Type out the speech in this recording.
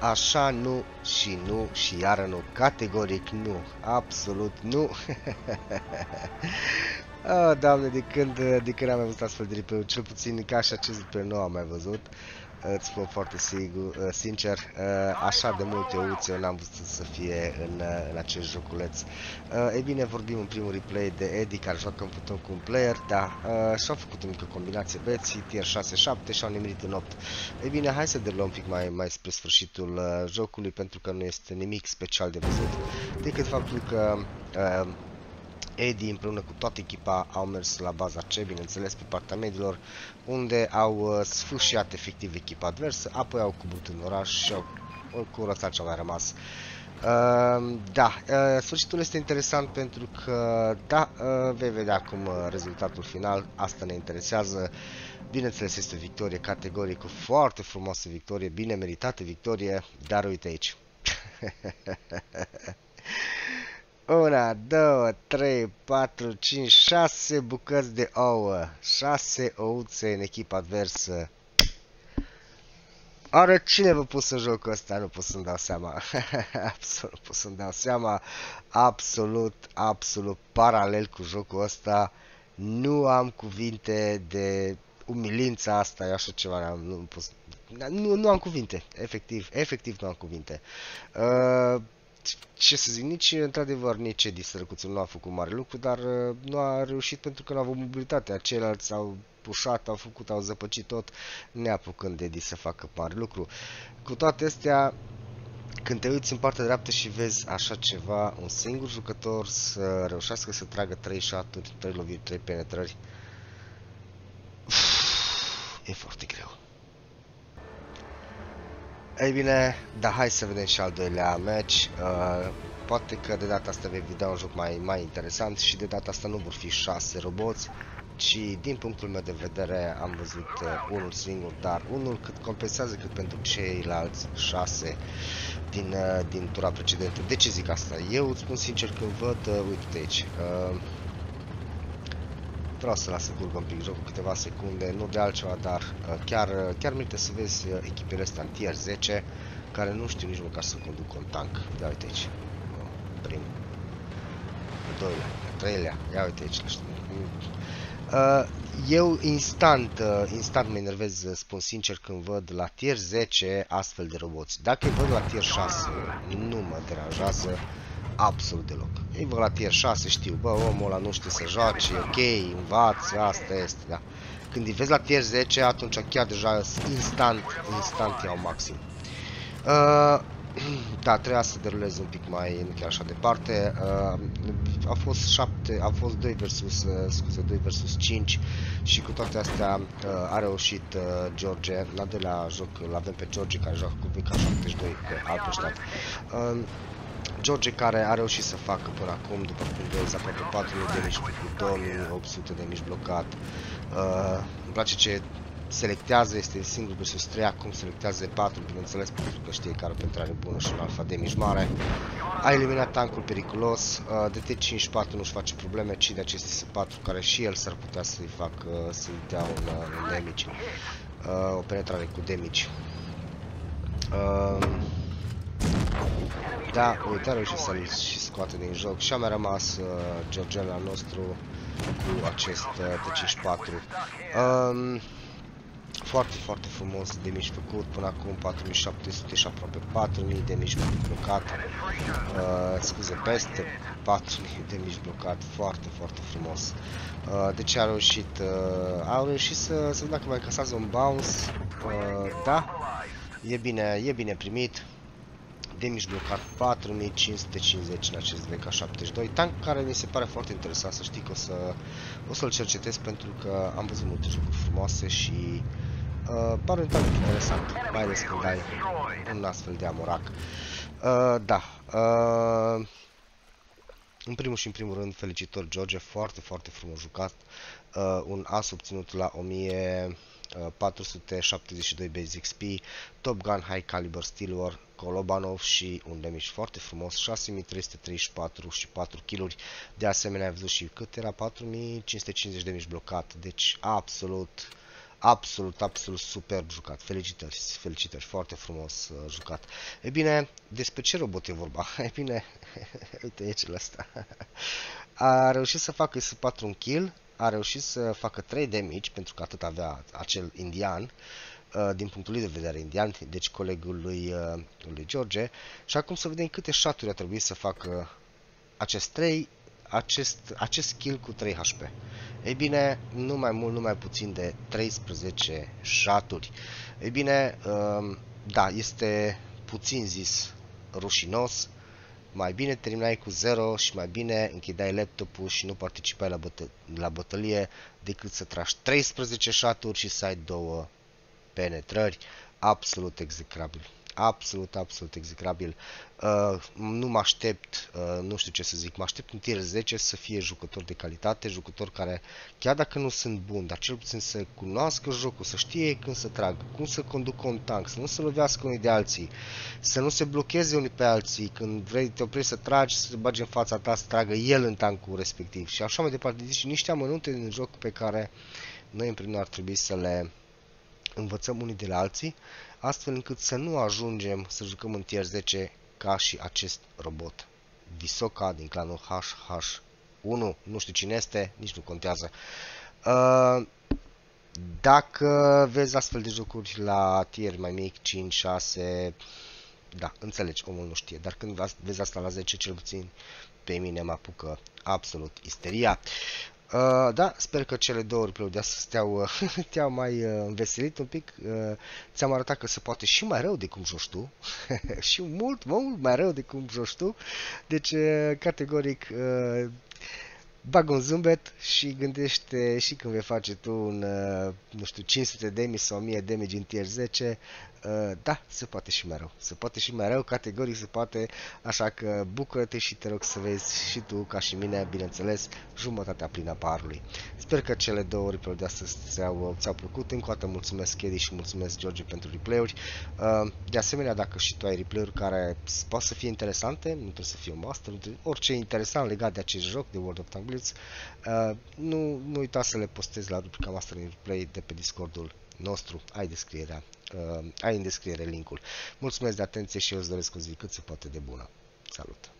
Așa nu și nu și iară nu. Categoric nu. Absolut nu. Oh, Doamne, de când am mai văzut astfel de replay-uri, cel puțin ca și acest replay nu am mai văzut. Îți spun foarte sincer, așa de multe uți eu n-am văzut să fie în acest joculeț. Ei bine, vorbim în primul replay de Eddie, care joacă un puton cu un player, da, și-au făcut o mică combinație beții, tier 6-7 și-au nimerit în 8. Ei bine, hai să derulăm un pic mai spre sfârșitul jocului, pentru că nu este nimic special de văzut, decât faptul că Eddie împreună cu toată echipa au mers la baza C, bineînțeles pe partea medilor, unde au sfâșiat efectiv echipa adversă, apoi au coborât în oraș și au curățat ce a mai rămas. Da, sfârșitul este interesant pentru că, da, vei vedea acum rezultatul final, asta ne interesează. Bineînțeles, este o victorie categorică, foarte frumoasă victorie, bine meritată victorie, dar uite aici. 1, 2, 3, 4, 5, 6 bucăți de ouă, 6 ouțe în echipa adversă. Oare cine v-a pus în jocul ăsta? Nu pot să-mi dau seama. Absolut, nu pot să-mi dau seama. Absolut paralel cu jocul ăsta. Nu am cuvinte de umilința asta, eu așa ceva nu am cuvinte, efectiv nu am cuvinte. Ce să zic, nici într-adevăr nici Eddie Sărăcuțul nu a făcut mare lucru, dar nu a reușit pentru că nu a avut mobilitatea. Ceilalți au pușat, au făcut, au zăpăcit tot, neapucând Eddie să facă mare lucru. Cu toate astea, când te uiți în partea dreaptă și vezi așa ceva, un singur jucător să reușească să tragă 3 shot-uri, 3 loviri, 3 penetrări, e foarte greu. Ei bine, dar hai să vedem și al doilea match. Poate că de data asta vei vedea un joc mai interesant și de data asta nu vor fi 6 roboți, ci din punctul meu de vedere am văzut unul singur, dar unul cât compensează cât pentru ceilalți 6 din tura precedentă. De ce zic asta? Eu îți spun sincer că văd, uite aici, vreau să las să curgă un pic jocul câteva secunde, nu de altceva, dar chiar merită să vezi echipele astea în tier 10, care nu știu nici măcar să conducă un tank. Ia uite aici, primul, al doilea, al treilea, ia uite aici, eu instant mă enervez, spun sincer, când văd la tier 10 astfel de roboți. Dacă îi văd la tier 6, nu mă deranjează absolut deloc. Ei vă la tier 6 știu, bă, omul ăla nu știe să joace, ok, învață, asta este, da. Când îi vezi la tier 10, atunci chiar deja instant iau maxim. Da, trebuia să derulez un pic mai, nu chiar așa departe. A fost 2 versus 5 și cu toate astea a reușit George. La doilea joc îl avem pe George, care joacă cu VK72 pe altul stat. George, care a reușit să facă până acum, după cum vezi, aproape 4.000 de mici cu 2.800 de mici blocat. Îmi place ce selectează, este singur versus 3, acum selectează 4, bineînțeles, pentru că știe că are o penetrare bună și un alfa de mici mare. A eliminat tankul periculos, DT54 nu-și face probleme, ci de aceste S4, care și el s-ar putea să-i facă, să-i dea un damage, o penetrare cu damage. Da, uite, a reușit să-l și scoate din joc și a mai rămas Georgiana nostru cu acest T-54. Foarte frumos de mici făcut, până acum 4700 și aproape 4000 de mici blocat, scuze, peste 4000 de mici blocat, foarte frumos. Deci a reușit să vedem dacă mai casează un bounce, da, e bine primit. Damage blocat 4550 în acest VK72, tank care mi se pare foarte interesant, să știi că o să-l cercetez, pentru că am văzut multe jocuri frumoase și pare un tank interesant, mai ales când ai un astfel de amorac. Da, în primul și în primul rând, felicitări George, foarte frumos jucat, un as obținut la 1472 base XP, Top Gun, High Caliber, Steelworm, Kolobanov și un damage foarte frumos, 6334 și 4 kill-uri. De asemenea, ai văzut și cât era, 4550 damage blocat, deci absolut absolut, absolut superb jucat. Felicitări, felicitări, foarte frumos jucat. E bine, despre ce robot e vorba? E bine, uite aici la asta. A reușit să facă IS-4 un kill, a reușit să facă 3 damage, pentru că atât avea acel indian, din punctul lui de vedere indian, deci colegul lui George. Și acum să vedem câte shot-uri a trebuit să facă acest kill cu 3 HP. Ei bine, nu mai mult, nu mai puțin de 13 shot-uri. Ei bine, da, este puțin zis rușinos. Mai bine terminai cu 0 și mai bine închidai laptopul și nu participai la bătălie decât să tragi 13 shot-uri și să ai 2 penetrări. Absolut execrabil. Absolut, absolut execrabil. Nu mă aștept, nu știu ce să zic, mă aștept în tier 10 să fie jucători de calitate, jucători care, chiar dacă nu sunt buni, dar cel puțin să cunoască jocul, să știe când să tragă, cum să conducă un tank, să nu se lovească unii de alții, să nu se blocheze unii pe alții, când vrei te oprești să tragi, să te bagi în fața ta, să tragă el în tankul respectiv și așa mai departe. Deci niște amănunte din joc pe care noi în primul ar trebui să le învățăm unii de la alții, astfel încât să nu ajungem să jucăm în tier 10 ca și acest robot Visoka din clanul HH1, nu știu cine este, nici nu contează. Dacă vezi astfel de jocuri la tier mai mic, 5, 6, da, înțelegi, omul nu știe, dar când vezi asta la 10, cel puțin pe mine mă apucă absolut isteria. Da, sper că cele două replay-uri de astăzi te-au mai înveselit un pic, ți-am arătat că se poate și mai rău de cum joci tu și mult mai rău de cum joci tu, deci categoric bag un zâmbet și gândește și când vei face tu un, nu știu, 500 damage sau 1000 damage în tier 10, da, se poate și mai rău, se poate și mai rău, categoric se poate, așa că bucură-te și te rog să vezi și tu, ca și mine, bineînțeles, jumătatea plină a paharului. Sper că cele două replay-uri de astăzi ți-au plăcut, încă o dată mulțumesc Eddie și mulțumesc George pentru replay-uri, de asemenea, dacă și tu ai replay-uri care poate să fie interesante, nu trebuie să fie un master, orice interesant legat de acest joc, de World of Tanks Blitz, nu uita să le postezi la rubrica Master in Replay de pe Discordul nostru, ai în descriere linkul. Mulțumesc de atenție și eu îți doresc o zi cât se poate de bună. Salut!